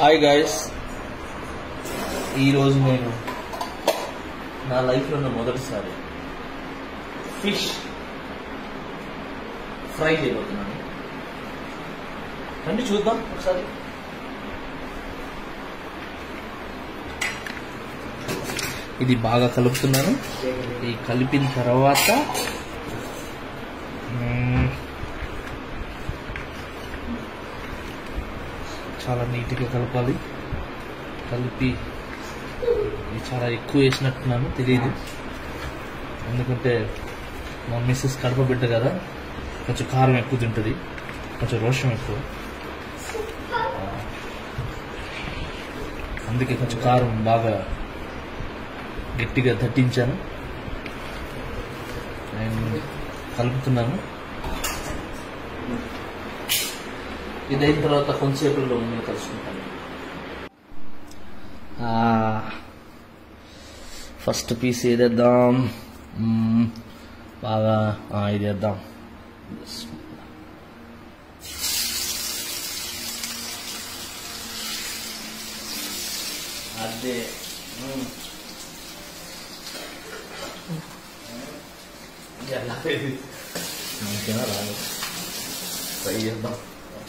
Hi guys, ఈరోజు నేను నా లైఫ్లో ఉన్న మొదటిసారి ఫిష్ ఫ్రై చేయబోతున్నాను. రండి చూద్దాం ఒకసారి. ఇది బాగా కలుపుతున్నాను. ఇది కలిపిన తర్వాత చాలా నీట్గా కలపాలి. కలిపి చాలా ఎక్కువ వేసినట్టున్నాను, తెలియదు. ఎందుకంటే మా మిస్సెస్ కడప బిడ్డ కదా, కొంచెం కారం ఎక్కువ తింటుంది, కొంచెం రోషం ఎక్కువ, అందుకే కొంచెం కారం బాగా గట్టిగా దట్టించాను. నేను కలుపుతున్నాను. ఇది అయిన తర్వాత కొంతసేపులో నేను కలుసుకుంటాను. ఫస్ట్ పీస్ ఏదేద్దాం, బాగా ఇదేద్దాం. అదే ఓకేనా, రాదు ట్రై చేద్దాం.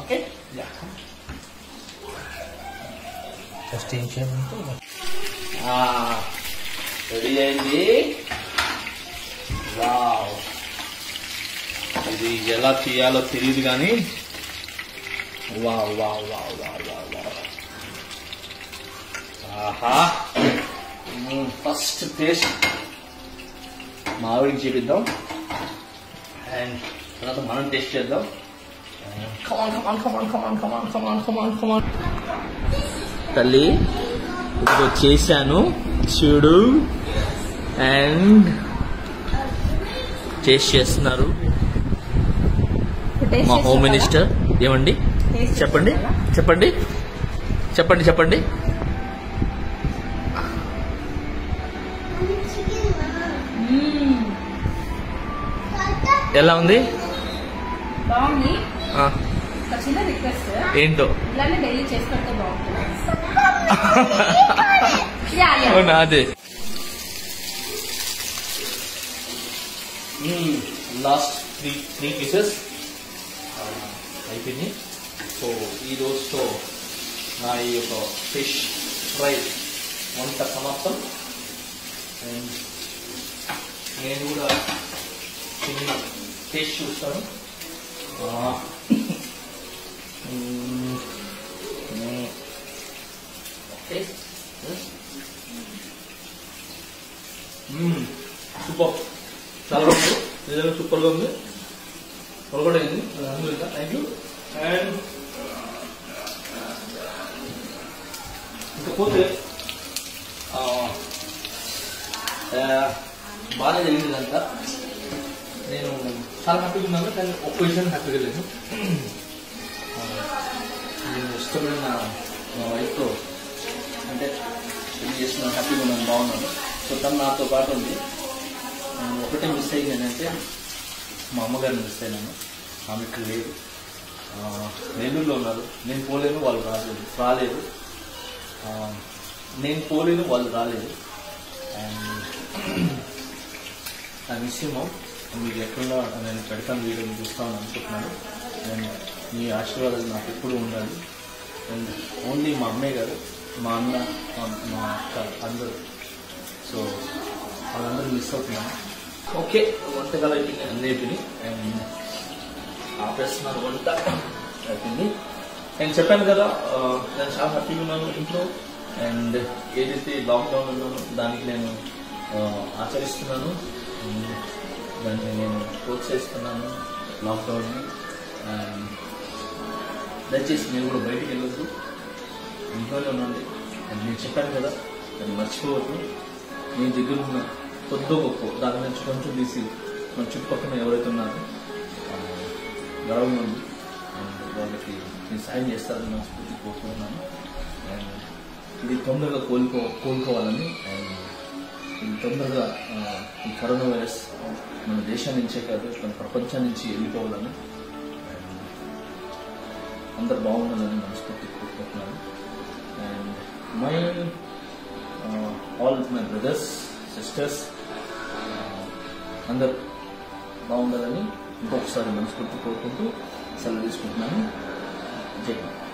ఓకే, ఫస్ట్ ఏం చేయాలంటే రెడీ అయింది. ఇది ఎలా చేయాలో తెలియదు కానీ wow wow wow wow wow wow. ఆహా, ఫస్ట్ టేస్ట్ మావిడికి చేపిద్దాం అండ్ తర్వాత మనం టేస్ట్ చేద్దాం. తల్లి ఇప్పుడు చేశాను చూడు. అండ్ టేస్ట్ చేస్తున్నారు మా హోమ్ మినిస్టర్. ఏమండి చెప్పండి చెప్పండి చెప్పండి చెప్పండి. ఎలా ఉంది? ఏంటో అదే. లాస్ట్ త్రీ పీసెస్ అయిపోయింది. సో ఈ రోజుతో నా ఈ యొక్క ఫిష్ ఫ్రై వంట సమాప్తం. అండ్ నేను కూడా చిన్న టేస్ట్ చూస్తాను. సూపర్, చాలా బాగుంది, నిజంగా సూపర్గా ఉంది. పొరపాటు అయింది, థ్యాంక్ యూ. అండ్ ఇంకపోతే బాగానే జరిగింది అంతా. నేను చాలా హ్యాపీగా ఉన్నాను, కానీ ఒక్క విషయం హ్యాపీగా లేదు. నేను ఇష్టపడిన నా వైఫ్తో అంటే పెళ్లి చేస్తున్నాను, హ్యాపీగా ఉన్నాను, బాగున్నాను. సో తను నాతో పాటు ఉంది. ఒకటే మిస్ అయ్యింది ఏంటంటే మా అమ్మగారిని మిస్ అయినాను. ఆమె ఇక్కడ లేదు, నెల్లూరులో ఉన్నారు. నేను పోలేను, వాళ్ళు రాలేదు. నేను పోలేను, వాళ్ళు రాలేదు. అండ్ నా విషయము మీకు ఎక్కడా నేను పెడతాను, వీడియోని చూస్తామని అనుకుంటున్నాను. అండ్ మీ ఆశీర్వాదాలు నాకు ఎప్పుడూ ఉండాలి. అండ్ ఓన్లీ మా అమ్మే కాదు, మా అన్న, మా అక్క, అందరూ. సో వాళ్ళందరూ మిస్ అవుతున్నాను. ఓకే, వంటకాలు అయిపోయింది, అన్నీ అయిపోయింది. అండ్ ఆపేస్తున్నాను, వంట అయిపోయింది. నేను చెప్పాను కదా నేను చాలా హ్యాపీగా ఉన్నాను ఇంట్లో. అండ్ ఏదైతే లాక్డౌన్ ఉన్నానో దానికి నేను ఆచరిస్తున్నాను, దాన్ని నేను ప్రోత్సహిస్తున్నాను, లాక్డౌన్ని. దయచేసి నేను కూడా బయటికి వెళ్ళొద్దు, ఇంట్లోనే ఉన్నాను. అది నేను చెప్పాను కదా, అది మర్చిపోవద్దు. నేను దగ్గర ఉన్న కొద్దో గొప్ప దాని నుంచి కొంచెం తీసి మన చుట్టుపక్కన ఎవరైతే ఉన్నారో గర్వం ఉంది, వాళ్ళకి నేను సాయం చేస్తానని మనస్ఫూర్తి కోరుకుంటున్నాను. అండ్ ఇది తొందరగా కోలుకోవాలని అండ్ ఇది తొందరగా ఈ కరోనా వైరస్ మన దేశం నుంచే కాదు మన ప్రపంచం నుంచి వెళ్ళిపోవాలని అండ్ అందరు బాగుండాలని మనస్ఫూర్తి కోరుకుంటున్నాను. And my all my brothers sisters అందరు బాగుండాలని ఇంకొకసారి మనస్ఫూర్తి కోరుకుంటూ సెలవు తీసుకుంటున్నాను. జై హింద్.